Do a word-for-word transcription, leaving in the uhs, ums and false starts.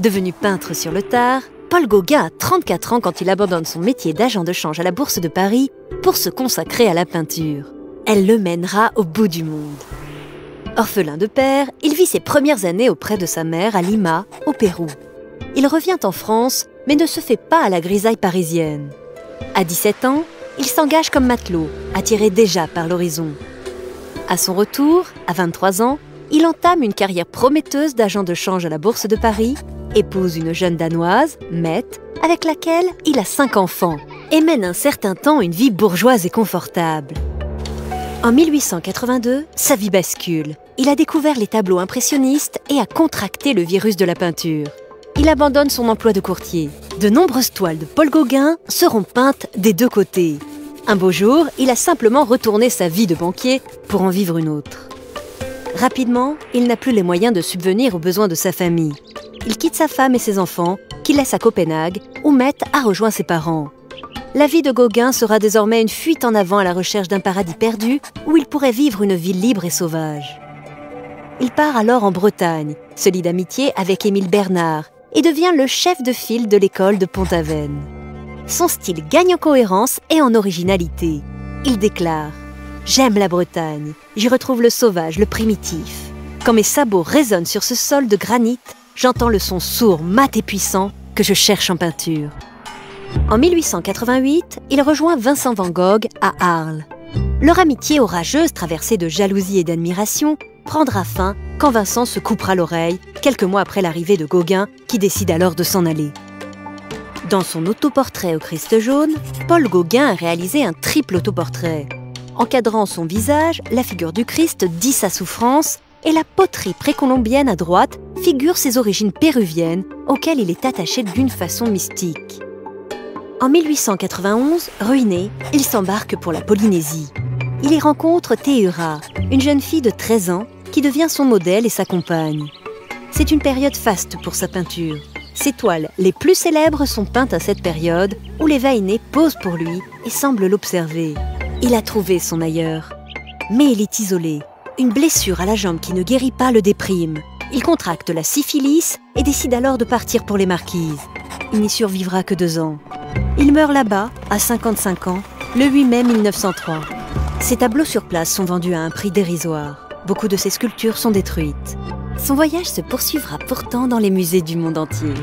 Devenu peintre sur le tard, Paul Gauguin a trente-quatre ans quand il abandonne son métier d'agent de change à la Bourse de Paris pour se consacrer à la peinture. Elle le mènera au bout du monde. Orphelin de père, il vit ses premières années auprès de sa mère à Lima, au Pérou. Il revient en France, mais ne se fait pas à la grisaille parisienne. À dix-sept ans, il s'engage comme matelot, attiré déjà par l'horizon. À son retour, à vingt-trois ans, il entame une carrière prometteuse d'agent de change à la Bourse de Paris, épouse une jeune Danoise, Mette, avec laquelle il a cinq enfants, et mène un certain temps une vie bourgeoise et confortable. En mille huit cent quatre-vingt-deux, sa vie bascule. Il a découvert les tableaux impressionnistes et a contracté le virus de la peinture. Il abandonne son emploi de courtier. De nombreuses toiles de Paul Gauguin seront peintes des deux côtés. Un beau jour, il a simplement retourné sa vie de banquier pour en vivre une autre. Rapidement, il n'a plus les moyens de subvenir aux besoins de sa famille. Il quitte sa femme et ses enfants, qu'il laisse à Copenhague, où Mette a rejoint ses parents. La vie de Gauguin sera désormais une fuite en avant à la recherche d'un paradis perdu où il pourrait vivre une vie libre et sauvage. Il part alors en Bretagne, se lie d'amitié avec Émile Bernard et devient le chef de file de l'école de Pont-Aven. Son style gagne en cohérence et en originalité. Il déclare « J'aime la Bretagne, j'y retrouve le sauvage, le primitif. Quand mes sabots résonnent sur ce sol de granit, j'entends le son sourd, mat et puissant que je cherche en peinture. » En mille huit cent quatre-vingt-huit, il rejoint Vincent van Gogh à Arles. Leur amitié orageuse, traversée de jalousie et d'admiration, prendra fin quand Vincent se coupera l'oreille, quelques mois après l'arrivée de Gauguin, qui décide alors de s'en aller. Dans son autoportrait au Christ jaune, Paul Gauguin a réalisé un triple autoportrait. Encadrant son visage, la figure du Christ dit sa souffrance et la poterie précolombienne à droite figure ses origines péruviennes auxquelles il est attaché d'une façon mystique. En mille huit cent quatre-vingt-onze, ruiné, il s'embarque pour la Polynésie. Il y rencontre Tehura, une jeune fille de treize ans qui devient son modèle et sa compagne. C'est une période faste pour sa peinture. Ses toiles les plus célèbres sont peintes à cette période où les Vahinés posent pour lui et semblent l'observer. Il a trouvé son ailleurs. Mais il est isolé. Une blessure à la jambe qui ne guérit pas le déprime. Il contracte la syphilis et décide alors de partir pour les Marquises. Il n'y survivra que deux ans. Il meurt là-bas, à cinquante-cinq ans, le huit mai mille neuf cent trois. Ses tableaux sur place sont vendus à un prix dérisoire. Beaucoup de ses sculptures sont détruites. Son voyage se poursuivra pourtant dans les musées du monde entier.